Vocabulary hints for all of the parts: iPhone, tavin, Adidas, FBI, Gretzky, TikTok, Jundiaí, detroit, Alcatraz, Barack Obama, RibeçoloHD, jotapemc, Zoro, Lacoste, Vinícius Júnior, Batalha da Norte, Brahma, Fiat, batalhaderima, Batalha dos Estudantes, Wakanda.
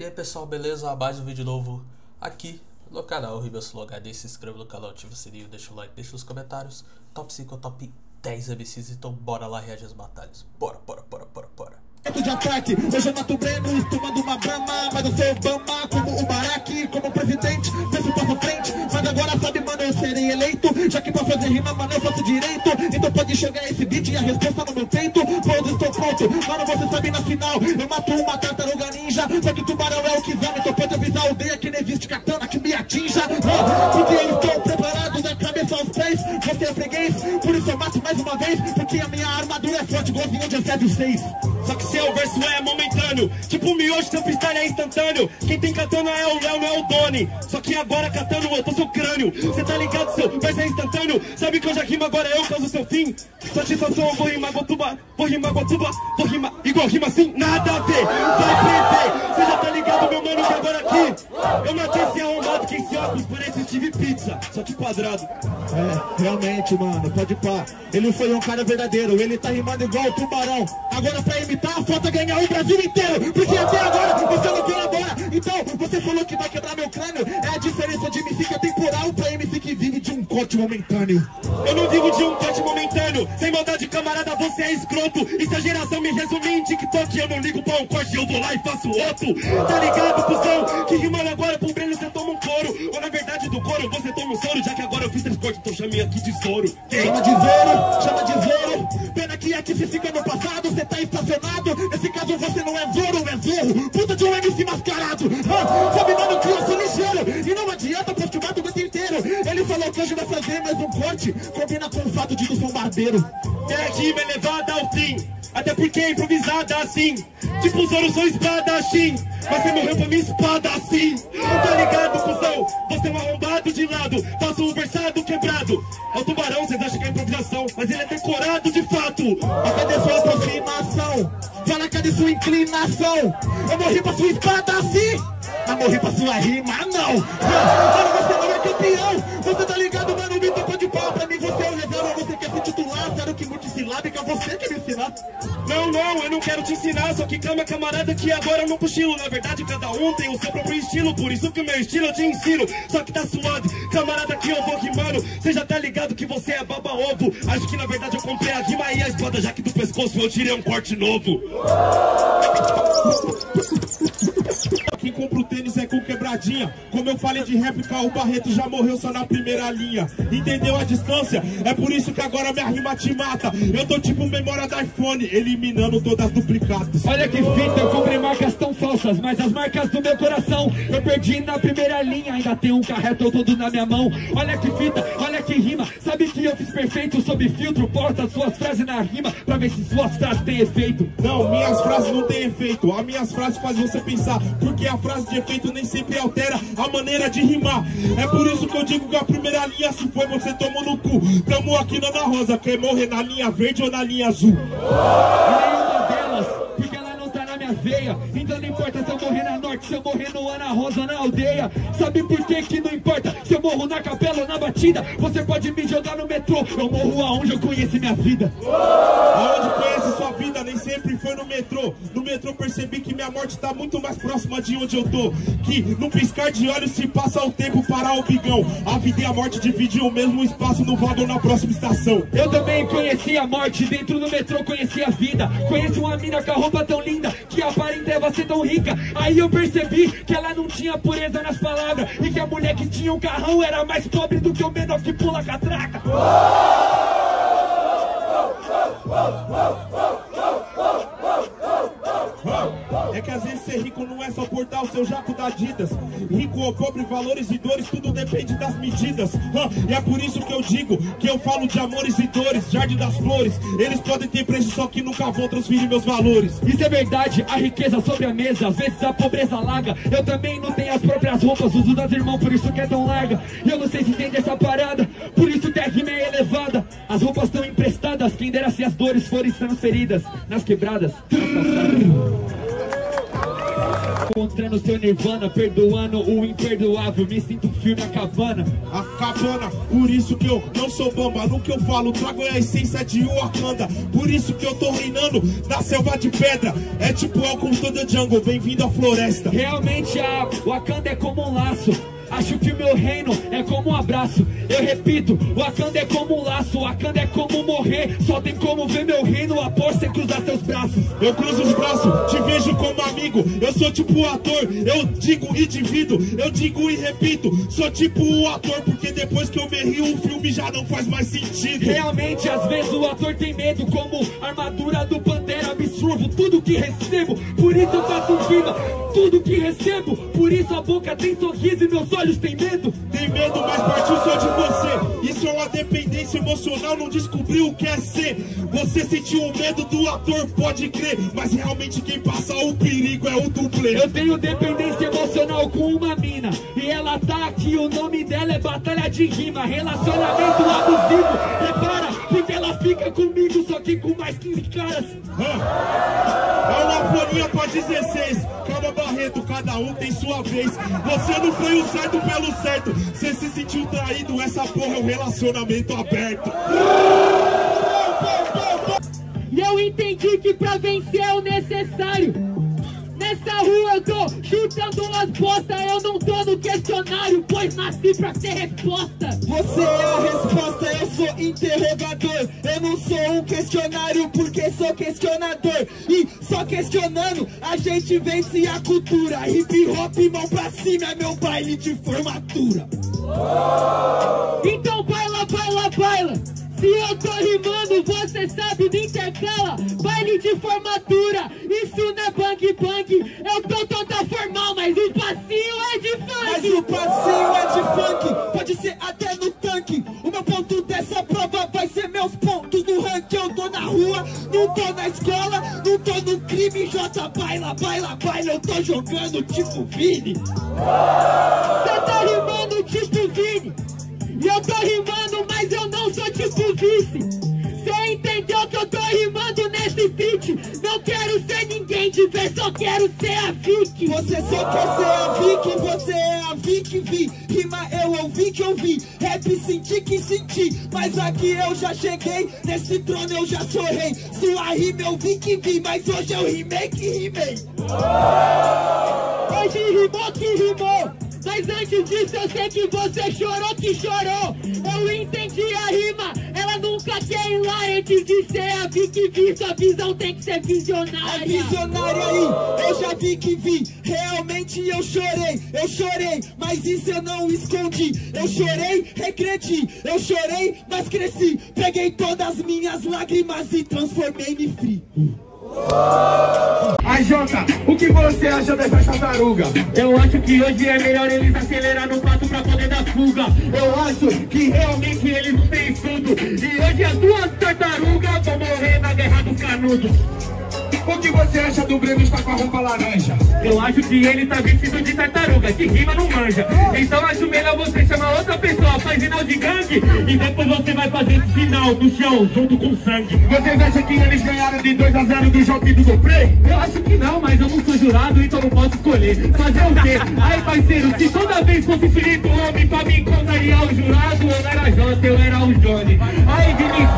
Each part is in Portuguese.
E aí pessoal, beleza? Mais um vídeo novo aqui no canal RibeçoloHD. Se inscreva no canal, ativa o sininho, deixa o like, deixa os comentários. Top 5 ou top 10 MCs, então bora lá reagir às batalhas. Bora. De ataque, hoje eu mato o Breno, tomando uma Brahma, mas eu sou Obama, como o Barack, como presidente, penso passo frente, mas agora sabe, mano, eu serei eleito, já que pra fazer rima, mano, eu faço direito, então pode chegar esse beat e a resposta no meu peito, todos estou pronto, mano, você sabe na final, eu mato uma tartaruga ninja, só que tubarão é o que zama, então pode avisar a aldeia que não existe katana que me atinja, porque eu estou preparado da cabeça aos pés, você é freguês, por isso eu mato mais uma vez, porque a minha armadura é forte, golzinho de recebe os 6. Só que seu verso é momentâneo, tipo miojo, seu freestyle é instantâneo. Quem tem katana é o Léo, não é o Doni. Só que agora katana eu tô seu crânio. Cê tá ligado, seu verso é instantâneo. Sabe que eu já rimo, agora eu causo seu fim. Satisfação, eu vou rimar gotuba, vou rimar gotuba, vou rimar igual rima assim. Nada a ver, vai aprender. Cê já tá ligado, meu mano, que agora aqui eu matei esse arrombado que esse óculos parece Steve Pizza, só que quadrado. É, realmente, mano, pode pá. Ele foi um cara verdadeiro, ele tá rimando igual o tubarão. Agora pra imitar falta ganhar o Brasil inteiro, porque até agora você não colabora. Então você falou que vai quebrar meu crânio. É a diferença de MC que é temporal pra MC que vive de um corte momentâneo. Eu não vivo de um corte momentâneo. Sem maldade, camarada, você é escroto. E se a geração me resumir em TikTok, eu não ligo pra um corte, eu vou lá e faço outro. Tá ligado, cuzão? Que rimando agora pro Breno você toma um couro, ou na verdade do couro você toma um soro, já que agora eu fiz três cortes, então chamei aqui de soro. Chama de zoro, pena que aqui você fica no passado, você tá estacionado. Nesse caso você não é zorro, é zorro, puta de um MC mascarado. Sabe, mano, que eu sou ligeiro, e não adianta postumar do mundo inteiro. Ele falou que hoje vai fazer mais um corte, combina com o fato de que eu sou barbeiro. É rima elevada ao fim, até porque é improvisada assim. Tipo Zoro, sou espadachim, mas você morreu pra minha espada assim. Tá ligado, cuzão? Você é um arrombado de lado, faço um versado quebrado. Ao tubarão, vocês acham que é improvisação, mas ele é decorado de fato. Mas cadê sua aproximação? Fala, cadê sua inclinação? Eu morri pra sua espada assim, mas morri pra sua rima, não. Mano, você não é campeão, você tá ligado, mano, me tocou de pau. Pra mim você é o reserva, você quer se titular, sério que multissilábica, você quer me ensinar. Não, eu não quero te ensinar, só que calma, camarada, que agora eu não cochilo. Na verdade, cada um tem o seu próprio estilo, por isso que o meu estilo eu te ensino. Só que tá suado, camarada, que eu vou rimando. Você já tá ligado que você é baba-ovo. Acho que na verdade eu comprei a rima e a espada, já que do pescoço eu tirei um corte novo. Quem compra o tênis é com quebradinha. Como eu falei de réplica, o Barreto já morreu só na primeira linha. Entendeu a distância? É por isso que agora minha rima te mata. Eu tô tipo memória do iPhone, eliminando todas as duplicatas. Olha que fita, eu comprei marcas tão falsas, mas as marcas do meu coração eu perdi na primeira linha. Ainda tem um carreto todo na minha mão. Olha que fita, olha que rima. Sabe que eu fiz perfeito sob filtro. Posta suas frases na rima pra ver se suas frases têm efeito. Não, minhas frases não têm efeito. As minhas frases fazem você pensar, porque a frase de efeito nem sempre altera a maneira de rimar. É por isso que eu digo que a primeira linha se foi, você tomou no cu. Tamo aqui na Ana Rosa, quer morrer na linha verde ou na linha azul? Nenhuma delas, porque ela não tá na minha veia. Então não importa se eu morrer na Norte, se eu morrer no Ana Rosa ou na aldeia. Sabe por que que não importa se eu morro na capela ou na batida? Você pode me jogar no metrô, eu morro aonde eu conheço minha vida. Aonde conhece sua vida nem sempre foi no metrô. No metrô percebi que minha morte tá muito mais próxima de onde eu tô. Que no piscar de olhos se passa o tempo para o bigão. A vida e a morte dividiam o mesmo espaço no vagão na próxima estação. Eu também conheci a morte, dentro do metrô conheci a vida. Conheci uma mina com a roupa tão linda que aparenta ela ser tão rica. Aí eu percebi que ela não tinha pureza nas palavras, e que a mulher que tinha um carrão era mais pobre do que o menor que pula catraca. É que às vezes ser rico não é só cortar o seu jaco da Adidas. Rico ou pobre, valores e dores, tudo depende das medidas. E é por isso que eu digo que eu falo de amores e dores, jardim das flores. Eles podem ter preço, só que nunca vão transferir meus valores. Isso é verdade, a riqueza sobre a mesa, às vezes a pobreza larga. Eu também não tenho as próprias roupas, uso das irmãs, por isso que é tão larga. E eu não sei se entende essa parada, por isso que a rima é elevada. As roupas estão emprestadas, quem dera se as dores forem transferidas nas quebradas, nas calçadas. encontrando seu nirvana, perdoando o imperdoável, me sinto um fio na cabana. A cabana, por isso que eu não sou bamba. No que eu falo, trago a essência de Wakanda. Por isso que eu tô reinando na selva de pedra. É tipo Welcome to the Jungle, bem-vindo à floresta. Realmente a Wakanda é como um laço. Acho que o meu reino é como um abraço. Eu repito, Wakanda é como um laço. Wakanda é como morrer. Só tem como ver meu reino após você cruzar seus braços. Eu cruzo os braços, te vejo como amigo. Eu sou tipo o ator, eu digo e divido. Eu digo e repito, sou tipo o ator. Porque depois que eu me rio, o filme já não faz mais sentido. Realmente, às vezes o ator tem medo. Como armadura do Pantera, absorvo tudo que recebo. Por isso eu faço viva tudo que recebo. Por isso a boca tem sorriso e meus olhos. Tem medo? Tem medo, mas partiu só de você. Isso é uma dependência emocional, não descobriu o que é ser. Você sentiu o medo do ator, pode crer. Mas realmente quem passa o perigo é o dublê. Eu tenho dependência emocional com uma mina. E ela tá aqui, o nome dela é Batalha de Rima. Relacionamento abusivo, repara, porque ela fica comigo, só que com mais 15 caras. É uma folhinha pra 16. Calma, Barreto, cada um tem sua vez. Você não foi o certo pelo certo, você se sentiu traído. Essa porra é um relacionamento aberto. E eu entendi que pra vencer é o necessário. Nessa rua eu tô chutando umas bostas. Eu não tô no questionário, pois nasci pra ter resposta. Você é a resposta, eu sou interrogador. Eu não sou um questionário, porque sou questionador. E só questionando a gente vence a cultura. Hip hop, mão pra cima, é meu baile de formatura. Então baila, baila, baila. Se eu tô rimando, você sabe, não intercala. Baile de formatura, isso não é bang bang. Eu tô toda formal, mas o passinho é de funk. Mas o passinho é de funk, pode ser até no tanque. O meu ponto dessa prova vai ser meus pontos no ranking. Eu tô na rua, não tô na escola, não tô no crime. Jota, baila, baila, baila, eu tô jogando tipo Vini. Você tá rimando tipo Vini, e eu tô rimando, mas eu não sou tipo vice. Cê entendeu que eu tô rimando nesse beat? Não quero ser ninguém de vez, só quero ser a Vicky. Você só quer ser a Vicky, você é a Vicky, vi. Rima eu ouvi que eu vi, rap senti que senti. Mas aqui eu já cheguei, nesse trono eu já sou rei. Sua rima eu vi que vi, mas hoje eu rimei que rimei. Hoje rimou que rimou. Mas antes disso eu sei que você chorou que chorou. Eu entendi a rima, ela nunca quer ir lá antes de ser a vi que vi. Sua visão tem que ser visionária. É visionária aí, eu já vi que vi. Realmente eu chorei, mas isso eu não escondi. Eu chorei, regredi, eu chorei, mas cresci. Peguei todas minhas lágrimas e transformei-me free. Ai, Jota, o que você acha dessa tartaruga? Eu acho que hoje é melhor eles acelerar no pato pra poder dar fuga. Eu acho que realmente eles não têm estudo. E hoje as duas tartarugas vão morrer na guerra do canudo. O que você acha do Breno estar com a roupa laranja? Eu acho que ele tá vestido de tartaruga, que rima não manja. Então acho melhor você chamar outra pessoa, faz sinal de gangue. E depois você vai fazer sinal do chão junto com sangue. Vocês acham que eles ganharam de 2-0 do jogo e do Goprey? Eu acho que não, mas eu não sou jurado, então não posso escolher. Fazer o quê? Aí parceiro, se toda vez fosse finito homem, pra mim contaria o jurado. Eu não era Jota, eu era o Johnny. Aí Diniz,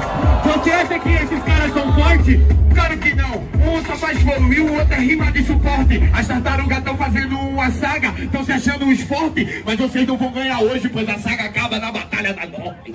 você acha que esses caras são fortes? Claro que não, um só faz fome e o outro é rima de suporte. As tartarugas estão fazendo uma saga, estão se achando um esporte. Mas vocês não vão ganhar hoje, pois a saga acaba na Batalha da Norte.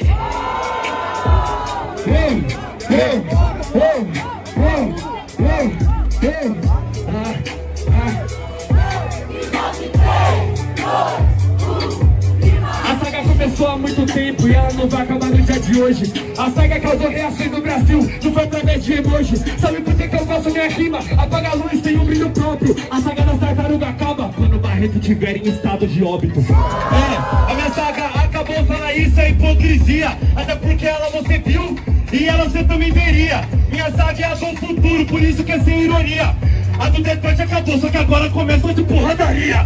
A saga começou há muito tempo e ela não vai acabar no dia de hoje. A saga causou reações no Brasil, não foi através de emoji. Sabe por que eu faço minha rima? Apaga a luz, tem um brilho próprio. A saga das tartarugas acaba quando o Barreto tiver em estado de óbito. É, a minha saga acabou, falar isso é hipocrisia. Até porque ela você viu e ela você também veria. Minha saga é a do futuro, por isso que é sem ironia. A do Detroit acabou, só que agora começou de porradaria.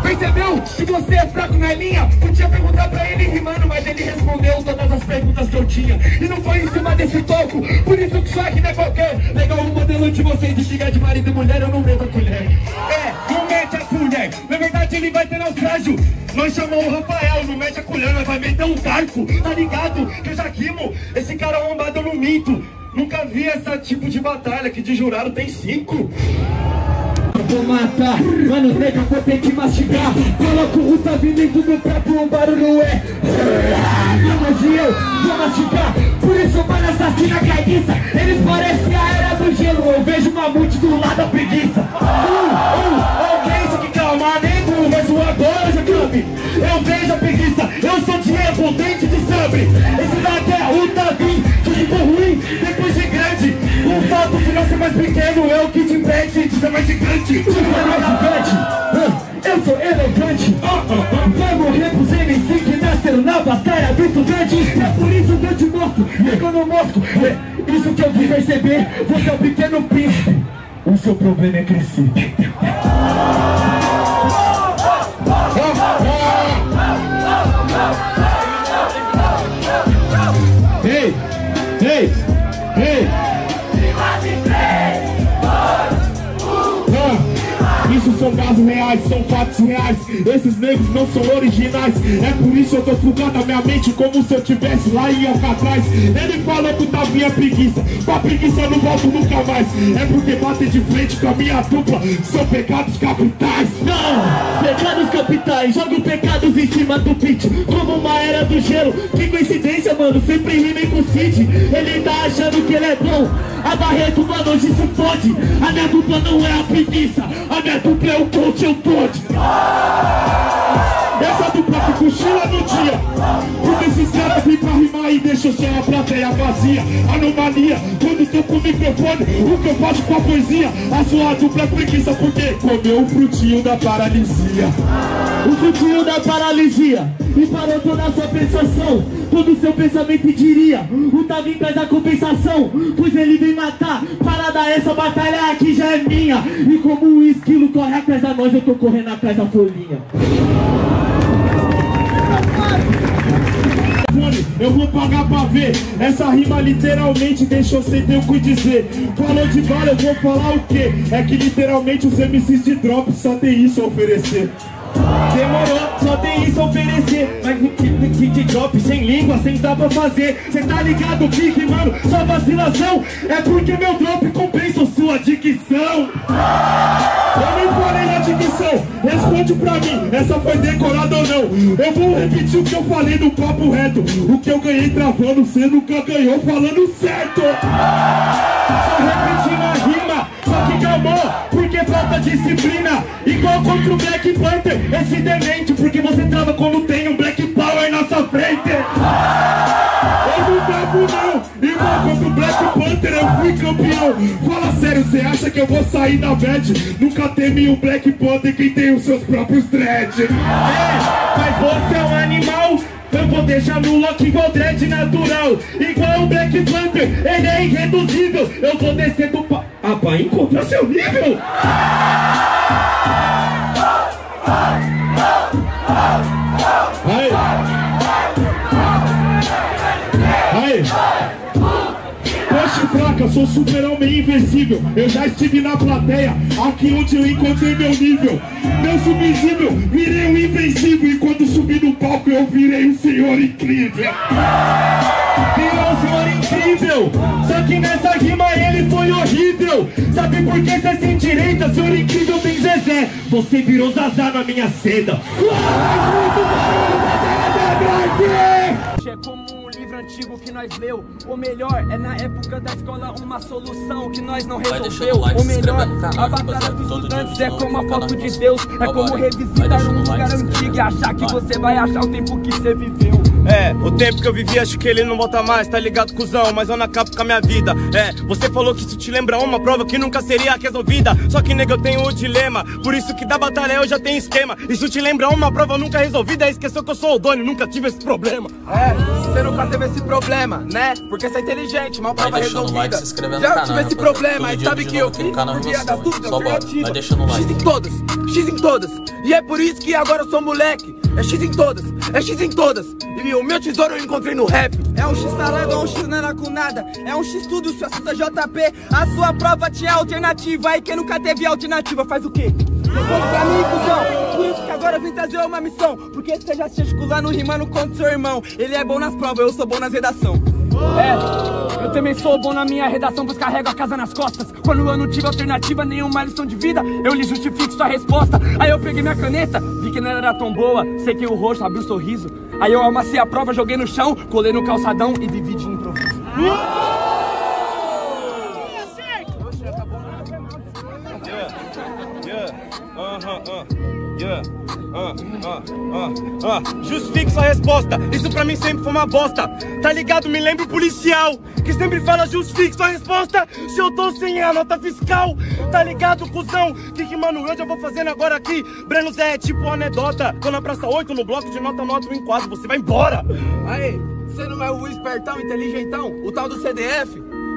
Percebeu? Se você é fraco na linha, podia perguntar pra ele rimando, mas ele respondeu todas as perguntas que eu tinha. E não foi em cima desse toco, por isso que só que não é qualquer. Legal o modelo de vocês de briga de marido e mulher, eu não meto a colher. É, não mete a rádio, nós chamamos o Rafael, não mete a colher, nós vai meter um carco, tá ligado? Que eu já rimo, esse cara arrombado eu não minto. Nunca vi essa tipo de batalha, que de jurado tem 5. Vou matar, mano, nega, vou ter que mastigar. Coloco o tavin dentro do prato, um barulho é. Mas eu vou mastigar. Por isso, mano, assassina preguiça. Eles parecem a era do gelo. Eu vejo mamute do lado da preguiça. Que isso, que calma, nego. Mas o agora já cabe. Eu vejo a preguiça, eu sou de revoltante de sabre. Esse daqui é o tavin, que ficou ruim depois de grande. O fato de não ser mais pequeno é o que te impede de ser mais gigante. De ser mais gigante, eu sou elegante. Vai morrer pros MC que nasceram na batalha do estudante. É por isso que eu te mostro, eu não mostro. Isso que eu vim perceber, você é um pequeno príncipe. O seu problema é crescer. Ei, ei, ei. Isso são casos reais, são fatos reais. Esses negros não são originais. É por isso eu tô fugando a minha mente como se eu tivesse lá em Alcatraz. Ele falou que o Tavin é preguiça. Com a preguiça eu não volto nunca mais. É porque bater de frente com a minha dupla são pecados capitais. Não, pecados capitais. Jogo pecados em cima do pitch, como uma era do gelo. Que coincidência, mano, sempre rimem com o Cid. Ele tá achando que ele é bom. A Barreto, mano, hoje se fode. A minha dupla não é a preguiça, a minha dupla é o coach, eu pode. Essa dupla que cochila no dia, porque esses caras vêm pra rimar e deixam só a plateia vazia. Anomalia, quando tô com o microfone, o que eu faço com a poesia? A sua dupla é preguiça porque comeu o frutinho da paralisia. O frutinho da paralisia, e parou toda a sua pensação. Todo o seu pensamento diria, o Tavin traz a compensação, pois ele vem matar. Parada essa, batalha aqui já é minha. E como o esquilo corre atrás da nós, eu tô correndo atrás da folhinha. Eu vou pagar pra ver. Essa rima literalmente deixou sem ter o que dizer. Falou de bala, eu vou falar o quê? É que literalmente os MCs de drop só tem isso a oferecer. Demorou, só tem isso a oferecer. Mas no de drop, sem língua, sem dar pra fazer. Cê tá ligado, Kik, mano, só vacilação. É porque meu drop compensa sua dicção. Eu nem falei na dicção, responde pra mim, essa foi decorada ou não. Eu vou repetir o que eu falei no papo reto. O que eu ganhei travando, cê nunca ganhou falando certo. Só repetindo a rima, só que calmou, porque falta disciplina. Igual contra o Black Panther, esse demente, porque você trava quando tem um Black Power na sua frente. Eu não travo não, igual contra o Black Panther eu fui campeão. Fala sério, cê acha que eu vou sair da bad? Nunca teme o Black Panther, quem tem os seus próprios dreads. É, mas você é um animal. Eu vou deixar no lock igual dread natural. Igual o Black Panther, ele é irreduzível. Eu vou descer do pa... Ah, pra encontrar seu nível? Aí. Poxa, fraca, sou super-homem invencível. Eu já estive na plateia, aqui onde eu encontrei meu nível. Meu subvisível, virei um invencível. E quando subi no palco eu virei um senhor incrível. Virou um senhor incrível, só que nessa rima ele foi horrível. Sabe por que você se endireita? Senhor incrível tem Zezé. Você virou Zazá na minha seda. É como um livro antigo que nós leu, ou melhor, é na época da escola uma solução que nós não resolveu. Ou melhor, a batalha dos estudantes é como a foto de Deus. É como revisitar um lugar antigo e achar que você vai achar o tempo que você viveu. É, o tempo que eu vivi acho que ele não volta mais, tá ligado, cuzão? Mas eu não acabo com a minha vida. É, você falou que isso te lembra uma prova que nunca seria resolvida. Só que, nega, eu tenho um dilema, por isso que da batalha eu já tenho esquema. Isso te lembra uma prova nunca resolvida, esqueceu que eu sou o dono, nunca tive esse problema. É, você nunca teve esse problema, né? Porque você é inteligente, mal prova resolvida like, se inscrevendo já no canal, tive esse problema, e sabe que eu fiz por via das dúvidas alternativas. X em todas, X em todas. E é por isso que agora eu sou moleque. É X em todas, é X em todas. E o meu tesouro eu encontrei no rap. É um X sarado, é um X nada com nada. É um X tudo, se assunto é JP. A sua prova tinha alternativa. Aí quem nunca teve alternativa faz o quê? Responde pra mim, cuzão. Por isso que agora eu vim trazer uma missão, porque você já se articulando, rimando contra o seu irmão. Ele é bom nas provas, eu sou bom nas redações. É, eu também sou bom na minha redação, pois carrego a casa nas costas. Quando eu não tive alternativa, nenhuma lição de vida, eu lhe justifico sua resposta. Aí eu peguei minha caneta, vi que não era tão boa, sequei o rosto, abri o sorriso. Aí eu amassei a prova, joguei no chão, colei no calçadão e vivi de improviso. Justifique sua resposta, isso pra mim sempre foi uma bosta. Tá ligado? Me lembro policial que sempre fala justifique sua resposta se eu tô sem a nota fiscal. Tá ligado, cuzão? Que mano, eu já vou fazendo agora aqui. Breno Zé é tipo anedota. Tô na praça 8, no bloco de nota, eu enquadro. Você vai embora. Aí, você não é o espertão, inteligentão, o tal do CDF?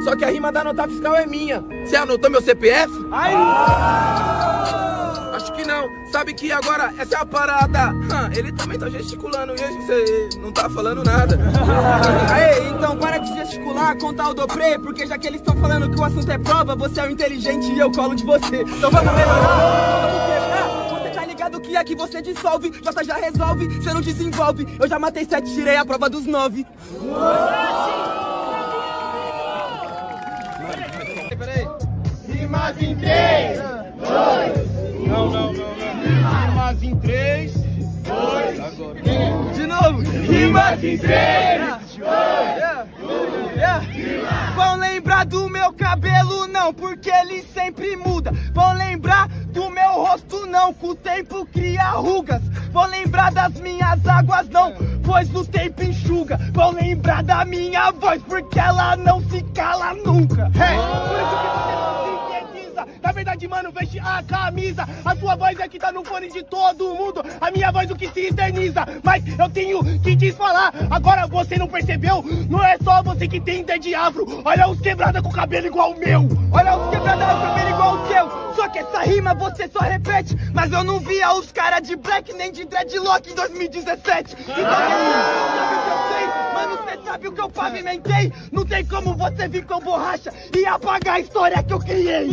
Só que a rima da nota fiscal é minha. Você anotou meu CPF? Aí! Acho que não, sabe que agora essa é a parada. Ele também tá gesticulando mesmo, você não tá falando nada. Aê, então para de gesticular, contar o doprê, porque já que eles estão falando que o assunto é prova, você é o inteligente e eu colo de você. Então vamos melhorar, você tá ligado que aqui você dissolve, Jota já resolve, você não desenvolve. Eu já matei 7, tirei a prova dos 9. Peraí, rimas em 3, 2... Não. Rimas em 3, 2, agora. De novo. Rimas em 3, 2, 1. Vão lembrar do meu cabelo não, porque ele sempre muda. Vão lembrar do meu rosto não, com o tempo cria rugas. Vão lembrar das minhas águas não, pois o tempo enxuga. Vão lembrar da minha voz, porque ela não se cala nunca. Na verdade, mano, veste a camisa. A sua voz é que tá no fone de todo mundo. A minha voz o que se esterniza. Mas eu tenho que te falar. Agora você não percebeu? Não é só você que tem de afro. Olha os quebrada com cabelo igual o meu. Olha os quebrada com cabelo igual o seu. Só que essa rima você só repete. Mas eu não via os caras de black nem de dreadlock em 2017. Então mano, cê sabe o que eu pavimentei? Não tem como você vir com borracha e apagar a história que eu criei.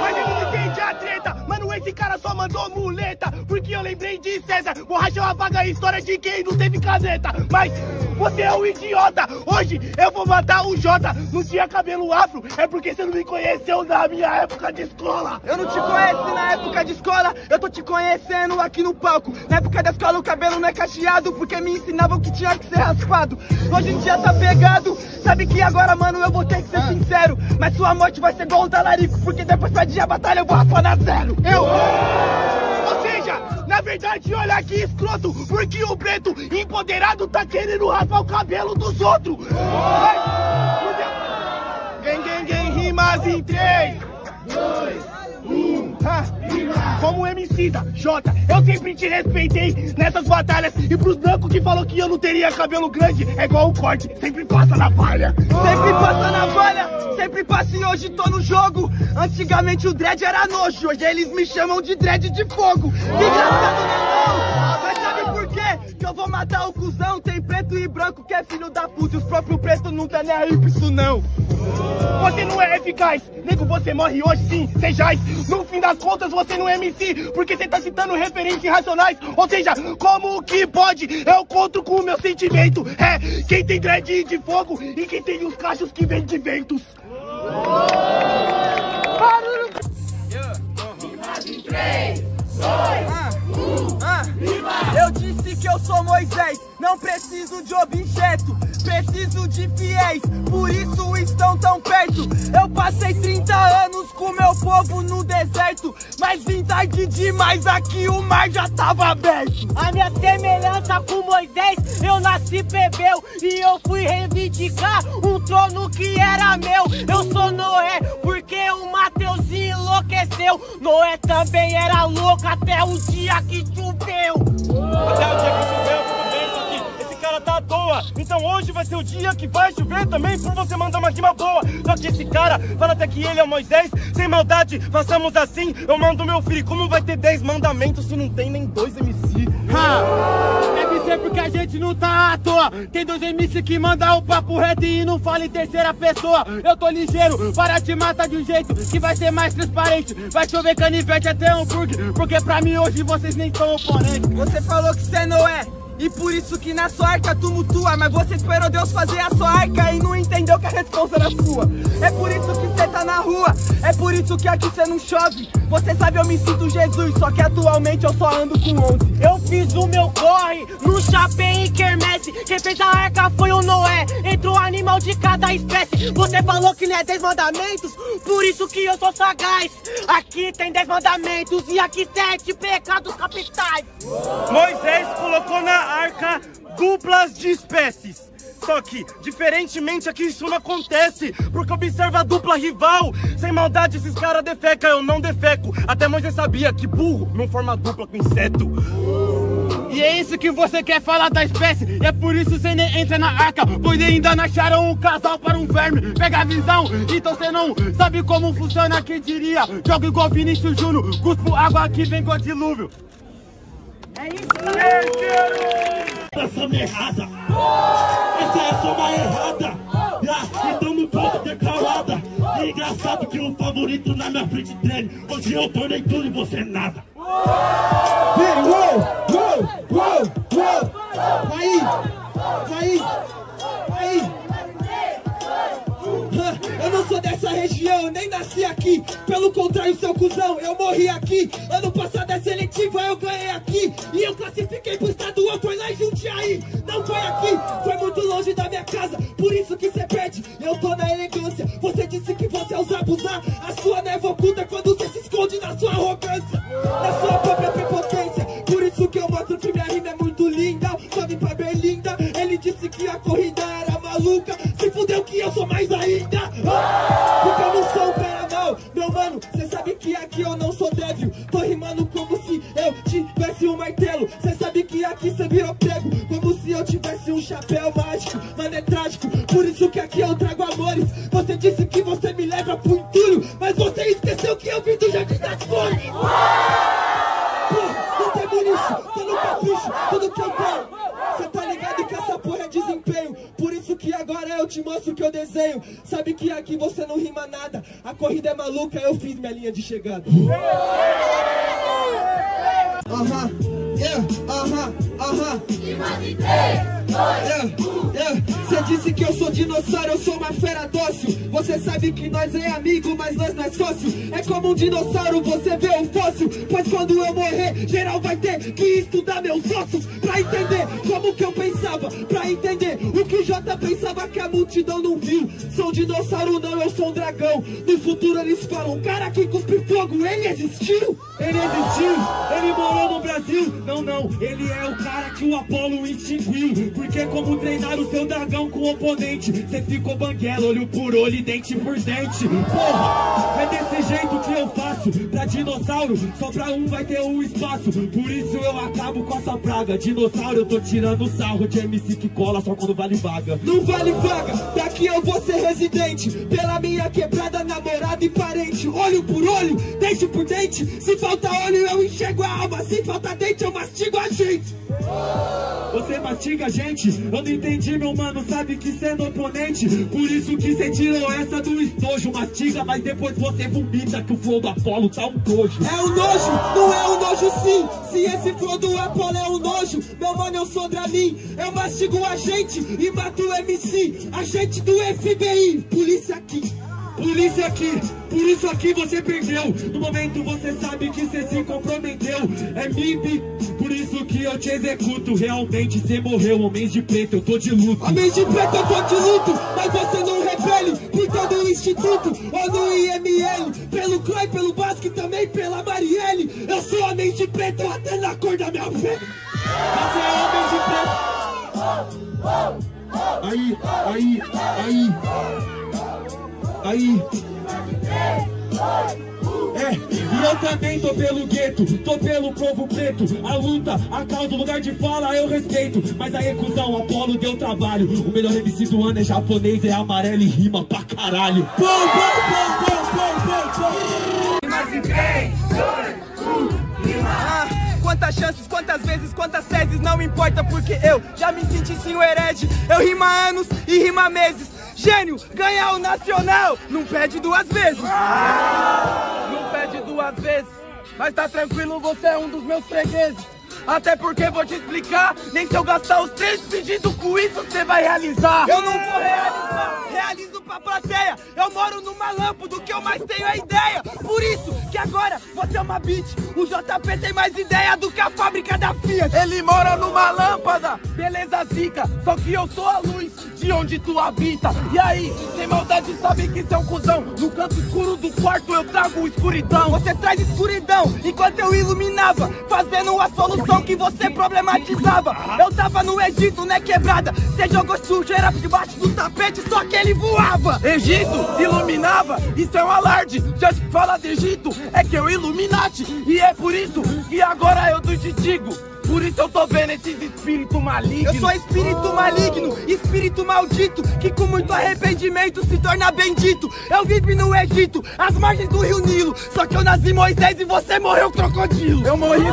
Mas eu não entendi a treta. Mano, esse cara só mandou muleta, porque eu lembrei de César. Borracha eu apago a história de quem não teve caneta. Mas você é um idiota. Hoje eu vou matar o Jota. Não tinha cabelo afro, é porque você não me conheceu na minha época de escola. Eu não te conheci na época de escola. Eu tô te conhecendo aqui no palco. Na época da escola o cabelo não é cacheado, porque me ensinavam que tinha que ser raspado. Hoje em dia tá pegado. Sabe que agora, mano, eu vou ter que ser sincero. Mas sua morte vai ser igual um talarico, porque depois pra dia a batalha eu vou raspar na zero. Ou seja, na verdade, olha que escroto, porque o preto empoderado tá querendo raspar o cabelo dos outros. Gang, rimas em 3, 2, 1. Como MC da Jota, eu sempre te respeitei nessas batalhas. E pros brancos que falou que eu não teria cabelo grande, é igual o corte, sempre passa na palha. Sempre passa na palha, sempre passa e hoje tô no jogo. Antigamente o dread era nojo, hoje eles me chamam de dread de fogo. Que engraçado, né? Mas sabe por quê? Que eu vou matar o cuzão, tem preto e branco que é filho da puta. E os próprios pretos não tá nem aí pra isso não. Você não é eficaz, nego, você morre hoje sim, sejais. No fim das contas você não é MC, porque você tá citando referências irracionais. Ou seja, como que pode? Eu conto com o meu sentimento. É, quem tem dread de fogo e quem tem os cachos que vem de ventos. Eu disse que eu sou Moisés, não preciso de objeto, preciso de fiéis, por isso estão tão perto. Eu passei 30 anos com meu povo no deserto, mas vim tarde demais, aqui o mar já tava aberto. A minha semelhança com Moisés, eu nasci plebeu e eu fui reivindicar um trono que era meu. Eu sou Noé, porque o Mateuzinho enlouqueceu. Noé também era louco até o dia que choveu. Até o dia que choveu, tudo bem, só que esse cara tá toa. Então hoje vai ser o dia que vai chover também, por você mandar uma rima boa. Só que esse cara fala até que ele é o Moisés. Sem maldade, façamos assim, eu mando meu filho. Como vai ter 10 mandamentos se não tem nem 2 MC? É porque a gente não tá à toa. Tem 2 MC que manda o papo reto e não fala em terceira pessoa. Eu tô ligeiro, para te matar de um jeito que vai ser mais transparente. Vai chover canivete até hambúrguer, porque pra mim hoje vocês nem são oponentes. Você falou que você não é, e por isso que na sua arca tumultua. Mas você esperou Deus fazer a sua arca e não entendeu que a resposta era sua. É por isso que você tá na rua, é por isso que aqui você não chove. Você sabe, eu me sinto Jesus, só que atualmente eu só ando com 11. Eu fiz o meu corre no chapéu e quermesse. Quem fez a arca foi o Noé, entre o animal de cada espécie. Você falou que não é 10 mandamentos, por isso que eu sou sagaz. Aqui tem 10 mandamentos e aqui 7 pecados capitais. Moisés colocou na arca duplas de espécies. Só que, diferentemente, aqui isso não acontece, porque observa a dupla rival. Sem maldade, esses caras defecam, eu não defeco. Até Moisés sabia que burro não forma dupla com inseto. E é isso que você quer falar da espécie, e é por isso você nem entra na arca, pois ainda não acharam um casal para um verme. Pega a visão, então você não sabe como funciona, quem diria? Joga igual Vinícius Júnior, cuspo água que vem com dilúvio. É isso, galera! Essa merda! Essa é só uma errada! Então não conta declarada! E engraçado que o favorito na minha frente treine. Hoje eu tornei tudo e você nada! Aí! Aí! Aí! Eu não sou dessa região, nem nasci aqui. Pelo contrário, seu cuzão, eu morri aqui. Ano passado é seletiva, eu ganhei aqui. E eu classifiquei pro estadual, foi lá em Jundiaí. Não foi aqui, foi muito longe da minha casa. Por isso que você perde, eu tô na elegância. Você disse que você usa abusar. A sua névoa oculta quando você se esconde na sua arrogância, na sua própria prepotência. Por isso que eu mostro que minha rima é muito linda. Sobe pra Berlinda, ele disse que a corrida era maluca. Se fudeu que eu sou mais ainda. Porque eu não sou um cara mal, meu mano, cê sabe que aqui eu não sou débil. Tô rimando como se eu tivesse um martelo. Cê sabe que aqui cê virou prego, como se eu tivesse um chapéu mágico. Mano, é trágico, por isso que aqui eu trago amores. Você disse que você me leva pro entulho, mas você esqueceu que eu vim do Jardim das Flores. Pô, não tem bonito, tô no capricho, tudo que eu tenho. Cê tá ligado que essa porra é desempenho. Por isso que agora eu te mostro o que eu desenho. Sabe que aqui você não rima nada. A corrida é maluca, eu fiz minha linha de chegada. Aham, aham, aham. Rima de 3, 2, 1. Você disse que eu sou dinossauro, eu sou uma fera dócil. Você sabe que nós é amigo, mas nós não é sócio. É como um dinossauro, você vê um fóssil. Pois quando eu morrer, geral vai ter que estudar meus ossos, pra entender como que eu pensava, pra entender o que Jota pensava que a multidão não viu. Sou um dinossauro não, eu sou um dragão. No futuro eles falam, cara que cuspiu fogo, ele existiu? Ele existiu, ele morou no Brasil. Não, não, ele é o cara que o Apolo extinguiu. Porque como treinar o seu dragão com oponente, cê ficou banguela, olho por olho e dente por dente. Porra, é desse jeito que eu faço. Pra dinossauro, só pra um vai ter um espaço. Por isso eu acabo com essa praga. Dinossauro, eu tô tirando sarro de MC que cola só quando vale vaga. Não vale vaga, daqui eu vou ser residente. Pela minha quebrada, namorada e parente. Olho por olho, dente por dente. Se falta olho eu enxergo a alma, se falta dente eu mastigo a gente. Você mastiga a gente? Eu não entendi, meu mano, sabe que sendo oponente. Por isso que cê tirou essa do estojo. Mastiga, mas depois você vomita, que o flow do Apolo tá um nojo. É um nojo? Não é um nojo sim. Se esse flow do Apolo é um nojo, meu mano, eu sou Dramin. Eu mastigo a gente e mato o MC. Agente do FBI, polícia aqui. Polícia aqui, por isso aqui você perdeu. No momento você sabe que você se comprometeu. É MIB, por isso que eu te executo. Realmente você morreu, homens de preto, eu tô de luto. Homens de preto, eu tô de luto. Mas você não repele por todo o instituto ou no IML. Pelo CROI, pelo BASC, também pela Marielle. Eu sou homem de preto até na cor da minha pele. Você é homem de preto. Aí. É, É, eu também tô pelo gueto, tô pelo povo preto. A luta, a causa, o lugar de fala eu respeito. Mas a recusão, Apolo deu trabalho. O melhor MC do ano é japonês, é amarelo e rima pra caralho. Pum, pum, pum, pum, pum, pum, pum. Mais em 3, 2, 1, rima. Quantas chances, quantas vezes, quantas teses, não importa, porque eu já me senti sim o herege. Eu rima anos e rima meses. Gênio, ganhar o nacional, não perde duas vezes. Não perde duas vezes, mas tá tranquilo, você é um dos meus fregueses. Até porque vou te explicar, nem se eu gastar os 3 pedidos com isso, você vai realizar. Eu não vou realizar, realizo pra plateia. Eu moro numa lâmpada, do que eu mais tenho é ideia. Por isso que agora você é uma beat. O JP tem mais ideia do que a fábrica da Fiat. Ele mora numa lâmpada, beleza zica. Só que eu sou a luz de onde tu habita. E aí, sem maldade, sabe que isso é um cuzão. No canto escuro do quarto eu trago escuridão. Você traz escuridão, enquanto eu iluminava, fazendo a solução que você problematizava. Eu tava no Egito, né, quebrada? Você jogou sujeira debaixo do tapete, só que ele voava. Egito iluminava, isso é um alarde. Já se fala de Egito, é que eu Illuminati. E é por isso que agora eu te digo, por isso eu tô vendo esses espíritos malignos. Eu sou espírito maligno, espírito maldito, que com muito arrependimento se torna bendito. Eu vivi no Egito, às margens do rio Nilo, só que eu nasci Moisés e você morreu crocodilo. Eu morri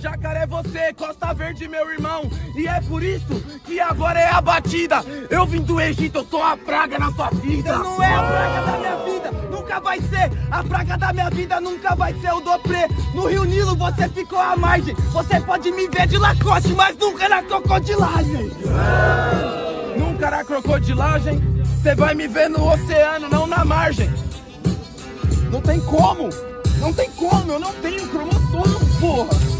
jacaré, você, Costa Verde, meu irmão. E é por isso que agora é a batida. Eu vim do Egito, eu sou a praga na sua vida. Não é a praga da minha vida, nunca vai ser. A praga da minha vida nunca vai ser o Dopré. No Rio Nilo você ficou à margem. Você pode me ver de Lacoste, mas nunca na crocodilagem. Nunca na crocodilagem. Você vai me ver no oceano, não na margem. Não tem como, não tem como. Eu não tenho cromossomo, porra.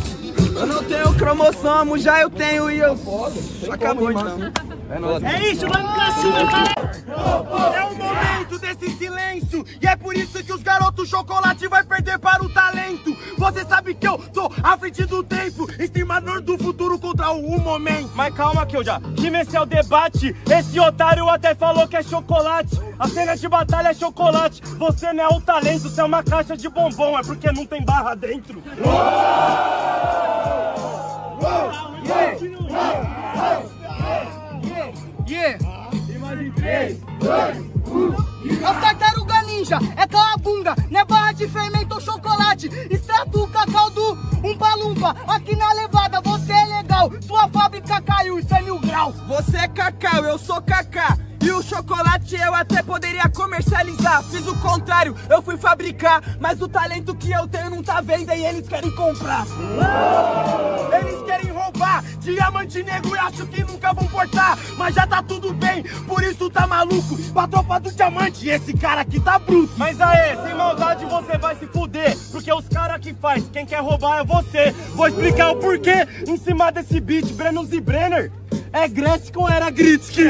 Eu não tenho cromossomo, já eu tenho e eu foda. Acabou de não. É isso, vamos pra é o momento desse silêncio. E é por isso que os garotos chocolate vai perder para o talento. Você sabe que eu sou à frente do tempo, estimador do futuro contra o momento. Mas calma que eu já tive esse é o debate. Esse otário até falou que é chocolate. A cena de batalha é chocolate. Você não é o talento, você é uma caixa de bombom. É porque não tem barra dentro. É o tartaruga ninja, é calabunga, não é barra de fermento ou chocolate. Extrato o cacau do umpa-lumpa, aqui na levada você é legal. Sua fábrica caiu, isso é 1000 graus. Você é cacau, eu sou cacá. E o chocolate eu até poderia comercializar. Fiz o contrário, eu fui fabricar. Mas o talento que eu tenho não tá à venda e eles querem comprar. Eles querem roubar diamante negro e acho que nunca vão cortar. Mas já tá tudo bem, por isso tá maluco. Pra tropa do diamante, esse cara aqui tá bruto. Mas aê, sem maldade você vai se fuder, porque os caras que faz, quem quer roubar é você. Vou explicar o porquê em cima desse beat. Brenos e Brenner é Gretzky ou era Gritsky?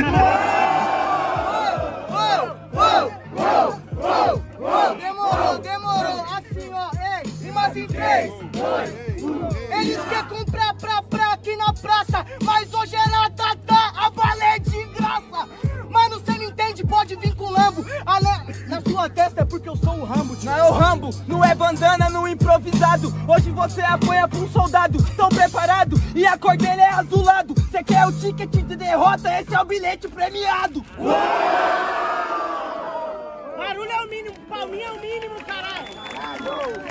Demorou, demorou, assim ó, ei, rimas em 3, 2, 1. Eles querem comprar pra aqui na praça, mas hoje é ratatá, a balé de graça. Mano, cê não entende, pode vir com lambo. Na sua testa é porque eu sou o Rambo, tio. Não é o Rambo, não é bandana, não improvisado. Hoje você apanha pra um soldado, tão preparado, e a cor dele é azulado. Cê quer o ticket de derrota, esse é o bilhete premiado. Barulho é o mínimo, palminha é o mínimo, caralho.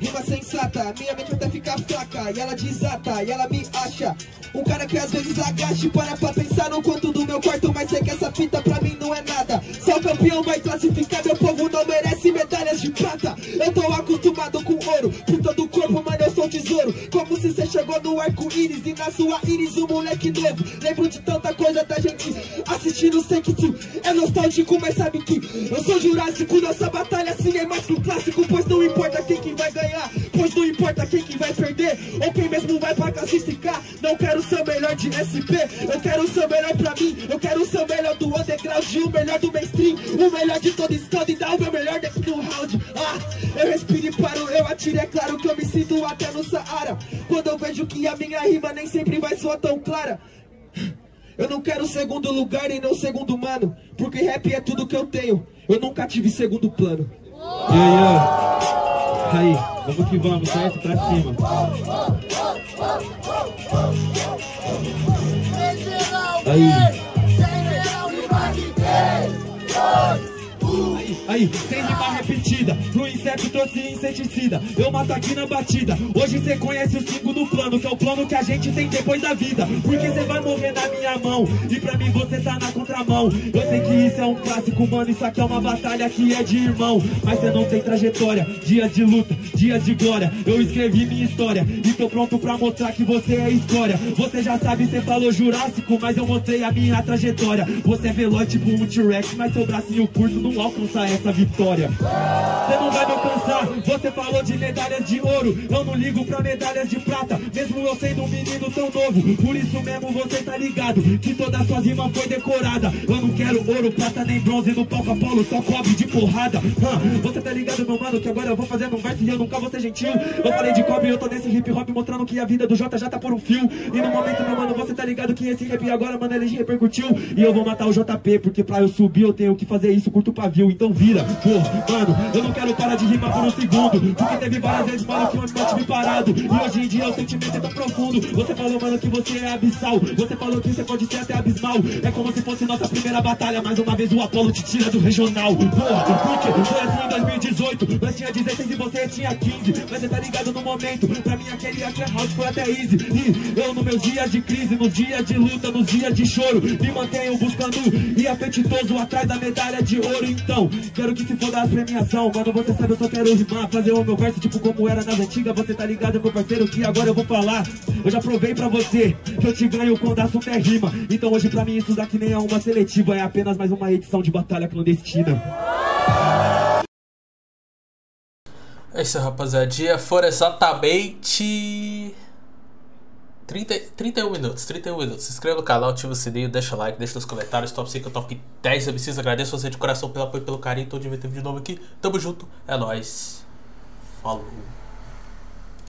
Rima sensata, minha mente até fica fraca. E ela desata, e ela me acha um cara que às vezes agacha e para pra pensar no quanto do meu quarto. Mas sei que essa fita pra mim não é nada. Se o campeão vai classificar, meu povo não merece medalhas de prata. Eu tô acostumado com ouro, por todo o corpo, mano, eu sou tesouro. Como se cê chegou no arco-íris e na sua íris um moleque novo. Lembro de tanta coisa da gente assistindo, sei que tu é nostálgico, mas sabe que eu sou jurássico. Nossa batalha sim é mais que um clássico, pois não importa quem que vai ganhar, pois não importa quem que vai perder ou quem mesmo vai pra classificar. Não quero ser o melhor de SP, eu quero ser o melhor pra mim. Eu quero ser o melhor do underground, o melhor do mainstream, o melhor de todo stand e dar o meu melhor dentro do round. Eu respiro e paro, eu atiro, é claro que eu me sinto até no Saara quando eu vejo que a minha rima nem sempre vai soar tão clara. Eu não quero segundo lugar e não segundo mano, porque rap é tudo que eu tenho. Eu nunca tive segundo plano. E aí, ó. Aí, vamos que vamos, certo? Pra cima. Aí. Aí, sem rima repetida, pro inseto trouxe inseticida. Eu mato aqui na batida. Hoje cê conhece o segundo plano, que é o plano que a gente tem depois da vida. Porque cê vai morrer na minha mão, e pra mim você tá na contramão. Eu sei que isso é um clássico, mano, isso aqui é uma batalha que é de irmão. Mas cê não tem trajetória, dias de luta, dias de glória. Eu escrevi minha história, e tô pronto pra mostrar que você é escória. Você já sabe, cê falou Jurássico, mas eu mostrei a minha trajetória. Você é veloz tipo um T-Rex, mas seu bracinho curto não alcança essa. Essa vitória, você não vai me alcançar. Você falou de medalhas de ouro, eu não ligo pra medalhas de prata, mesmo eu sendo um menino tão novo. Por isso mesmo você tá ligado que toda a sua rima foi decorada. Eu não quero ouro, prata nem bronze no palco Apolo, só cobre de porrada. Você tá ligado, meu mano, que agora eu vou fazer um verso e eu nunca vou ser gentil. Eu falei de cobre, eu tô nesse hip hop mostrando que a vida do Jota já tá por um fio. E no momento, meu mano, você tá ligado que esse rap agora, mano, ele repercutiu. E eu vou matar o JP, porque pra eu subir eu tenho que fazer isso, curto pavio, então vi. Porra, mano, eu não quero parar de rimar por um segundo, porque teve várias vezes, mano, que eu tive parado. E hoje em dia o sentimento é tão profundo. Você falou, mano, que você é abissal. Você falou que você pode ser até abismal. É como se fosse nossa primeira batalha. Mais uma vez o Apolo te tira do regional. Porra, porque foi assim em 2018. Nós tinha 16 e você tinha 15. Mas você tá ligado no momento. Pra mim aquele after house foi até easy. E eu nos meus dias de crise, nos dias de luta, nos dias de choro, me mantenho buscando e apetitoso atrás da medalha de ouro. Então quero que se for da premiação, mano, você sabe, eu só quero rimar, fazer o meu verso tipo como era nas antigas. Você tá ligado, meu parceiro, que agora eu vou falar. Eu já provei pra você que eu te ganho quando a assunto é rima. Então hoje pra mim isso daqui nem é uma seletiva, é apenas mais uma edição de Batalha Clandestina. É isso, rapaziadinha, foram exatamente 31 minutos. Se inscreva no canal, ativa o sininho, deixa like, deixa nos comentários, top 5, top 10, eu preciso, agradeço você de coração pelo apoio, pelo carinho, todo dia vai ter vídeo novo aqui, tamo junto, é nóis, falou.